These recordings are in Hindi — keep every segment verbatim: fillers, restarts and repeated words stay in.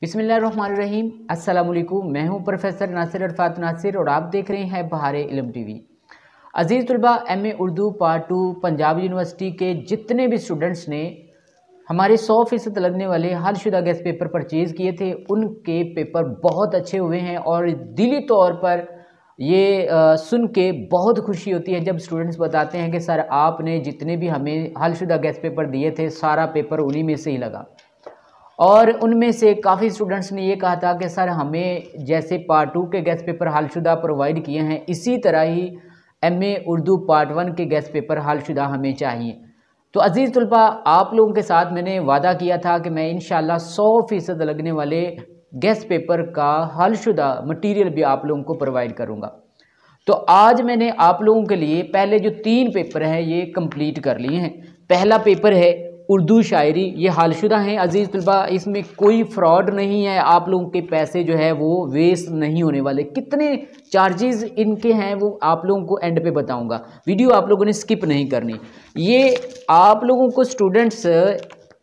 बिस्मिल्लाहिर्रहमानिर्रहीम, अस्सलाम वालेकुम। मैं हूं प्रोफेसर नासिर अरफ़ात नासिर और आप देख रहे हैं बहारे इलम टी वी। अज़ीज़ तुलबा, M A Urdu part two Punjab university के जितने भी स्टूडेंट्स ने हमारे सौ फ़ीसद लगने वाले हल शुदा गेस्ट पेपर परचेज़ किए थे, उनके पेपर बहुत अच्छे हुए हैं और दिली तौर पर ये आ, सुन के बहुत खुशी होती है जब स्टूडेंट्स बताते हैं कि सर आपने जितने भी हमें हल शुदा गेस्ट पेपर दिए थे सारा पेपर उन्हीं में से ही लगा। और उनमें से काफ़ी स्टूडेंट्स ने ये कहा था कि सर हमें जैसे पार्ट टू के गेस्ट पेपर हल शुदा प्रोवाइड किए हैं, इसी तरह ही M A Urdu part one के गेस्ट पेपर हल शुदा हमें चाहिए। तो अज़ीज़ तुलबा, आप लोगों के साथ मैंने वादा किया था कि मैं इंशाल्लाह सौ फ़ीसद लगने वाले गेस्ट पेपर का हलशुदा मटीरियल भी आप लोगों को प्रोवाइड करूँगा। तो आज मैंने आप लोगों के लिए पहले जो तीन पेपर हैं ये कंप्लीट कर लिए हैं। पहला पेपर है उर्दू शायरी, ये हलशुदा है अज़ीज़ तुलबा, इसमें कोई फ्रॉड नहीं है, आप लोगों के पैसे जो है वो वेस्ट नहीं होने वाले। कितने चार्जेस इनके हैं वो आप लोगों को एंड पे बताऊंगा, वीडियो आप लोगों ने स्किप नहीं करनी। ये आप लोगों को स्टूडेंट्स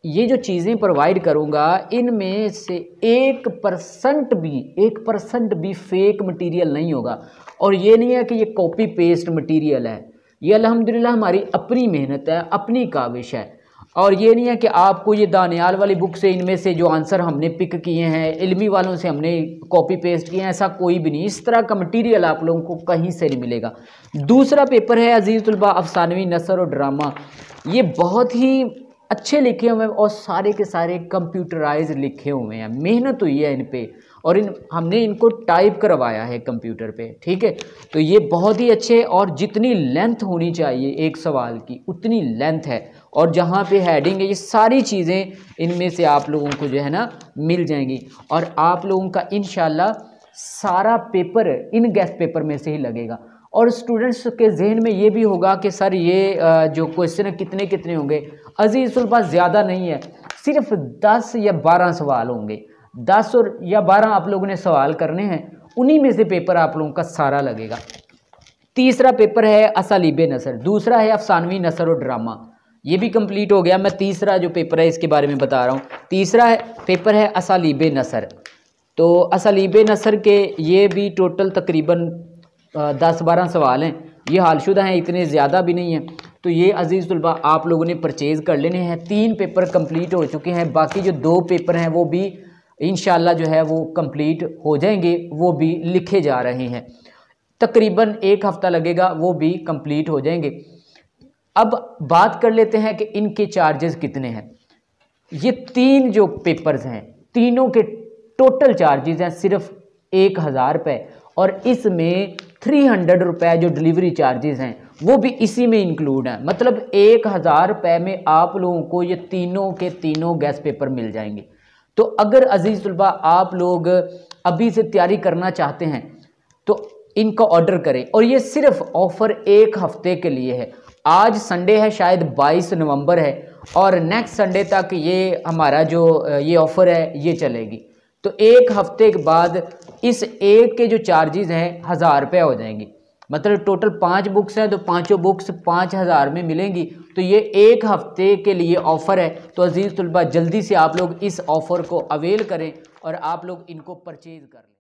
ये जो चीज़ें प्रोवाइड करूंगा इनमें से एक परसेंट भी एक परसेंट भी फेक मटीरियल नहीं होगा। और ये नहीं है कि ये कॉपी पेस्ट मटीरियल है, ये अल्हम्दुलिल्लाह हमारी अपनी मेहनत है, अपनी काविश है। और ये नहीं है कि आपको ये दानियाल वाली बुक से इनमें से जो आंसर हमने पिक किए हैं, इल्मी वालों से हमने कॉपी पेस्ट किए हैं, ऐसा कोई भी नहीं। इस तरह का मटीरियल आप लोगों को कहीं से नहीं मिलेगा। दूसरा पेपर है अज़ीज़ तुलबा अफसानवी नसर और ड्रामा, ये बहुत ही अच्छे लिखे हुए हैं और सारे के सारे कंप्यूटराइज लिखे हुए हैं, मेहनत हुई है इन पर और इन हमने इनको टाइप करवाया है कंप्यूटर पे, ठीक है। तो ये बहुत ही अच्छे, और जितनी लेंथ होनी चाहिए एक सवाल की उतनी लेंथ है, और जहाँ पे हेडिंग है ये सारी चीज़ें इनमें से आप लोगों को जो है ना मिल जाएंगी। और आप लोगों का इंशाल्लाह सारा पेपर इन गेस्ट पेपर में से ही लगेगा। और स्टूडेंट्स के जहन में ये भी होगा कि सर ये जो क्वेश्चन है कितने कितने होंगे। अज़ीज़ तुलबा, ज़्यादा नहीं है, सिर्फ दस या बारह सवाल होंगे, दस और या बारह आप लोगों ने सवाल करने हैं, उन्हीं में से पेपर आप लोगों का सारा लगेगा। तीसरा पेपर है असालीबे नसर, दूसरा है अफसानवी नसर और ड्रामा, ये भी कंप्लीट हो गया। मैं तीसरा जो पेपर है इसके बारे में बता रहा हूँ। तीसरा है, पेपर है असालीबे नसर। तो असालीबे नसर के ये भी टोटल तकरीबन दस बारह सवाल हैं, ये हालशुदा हैं, इतने ज़्यादा भी नहीं हैं। तो ये अज़ीज़ तुलबा आप लोगों ने परचेज़ कर लेने हैं। तीन पेपर कंप्लीट हो चुके हैं, बाकी जो दो पेपर हैं वो भी इंशाल्लाह जो है वो कंप्लीट हो जाएंगे, वो भी लिखे जा रहे हैं, तकरीबन एक हफ़्ता लगेगा, वो भी कंप्लीट हो जाएंगे। अब बात कर लेते हैं कि इनके चार्जेस कितने हैं। ये तीन जो पेपर्स हैं तीनों के टोटल चार्जेस हैं सिर्फ एक हज़ार रुपये, और इसमें थ्री हंड्रेड रुपये जो डिलीवरी चार्जेस हैं वो भी इसी में इंक्लूड हैं। मतलब एक हज़ार रुपये में आप लोगों को ये तीनों के तीनों गेस्ट पेपर मिल जाएंगे। तो अगर अज़ीज़ तुलबा आप लोग अभी से तैयारी करना चाहते हैं तो इनका ऑर्डर करें, और ये सिर्फ ऑफ़र एक हफ़्ते के लिए है। आज संडे है, शायद बाईस नवंबर है, और नेक्स्ट संडे तक ये हमारा जो ये ऑफ़र है ये चलेगी। तो एक हफ़्ते के बाद इस एक के जो चार्जेस हैं हज़ार रुपये हो जाएंगे। मतलब टोटल पाँच बुक्स हैं तो पाँचों बुक्स पाँच हज़ार में मिलेंगी। तो ये एक हफ़्ते के लिए ऑफ़र है। तो अज़ीज़ तुलबा जल्दी से आप लोग इस ऑफ़र को अवेल करें और आप लोग इनको परचेज़ करें।